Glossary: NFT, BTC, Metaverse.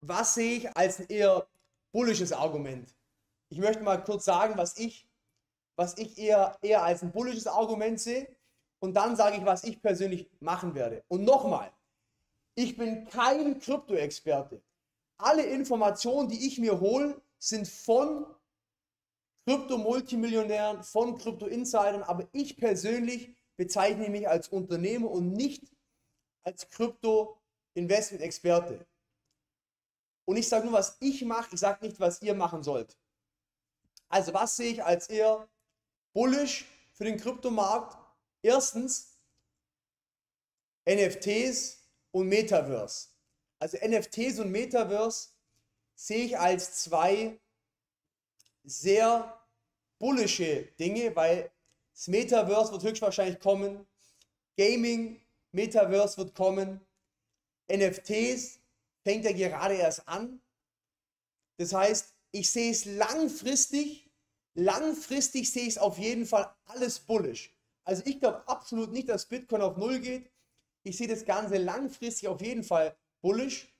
Was sehe ich als ein eher bullisches Argument? Ich möchte mal kurz sagen, was ich eher als ein bullisches Argument sehe, und dann sage ich, was ich persönlich machen werde. Und nochmal, ich bin kein Krypto-Experte. Alle Informationen, die ich mir hole, sind von Krypto-Multimillionären, von Krypto-Insidern, aber ich persönlich bezeichne mich als Unternehmer und nicht als Krypto-Investment-Experte. Und ich sage nur, was ich mache, ich sage nicht, was ihr machen sollt. Also was sehe ich als eher bullish für den Kryptomarkt? Erstens NFTs und Metaverse. Also NFTs und Metaverse sehe ich als zwei sehr bullische Dinge, weil das Metaverse wird höchstwahrscheinlich kommen, Gaming, Metaverse wird kommen, NFTs fängt ja gerade erst an. Das heißt, ich sehe es langfristig sehe ich es auf jeden Fall alles bullisch. Also ich glaube absolut nicht, dass Bitcoin auf Null geht. Ich sehe das Ganze langfristig auf jeden Fall bullisch.